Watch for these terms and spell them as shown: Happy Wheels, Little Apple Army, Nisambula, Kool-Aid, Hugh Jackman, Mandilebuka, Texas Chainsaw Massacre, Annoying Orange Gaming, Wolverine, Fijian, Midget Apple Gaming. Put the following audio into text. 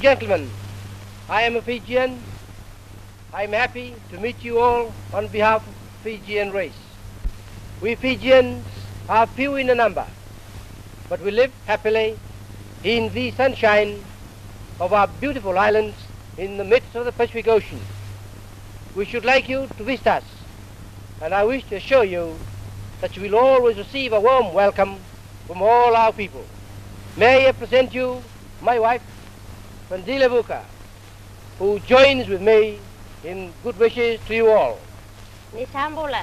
and gentlemen, I am a Fijian. I am happy to meet you all on behalf of the Fijian race. We Fijians are few in the number, but we live happily in the sunshine of our beautiful islands in the midst of the Pacific Ocean. We should like you to visit us, and I wish to assure you that you will always receive a warm welcome from all our people. May I present you my wife, Mandilebuka, who joins with me in good wishes to you all. Nisambula.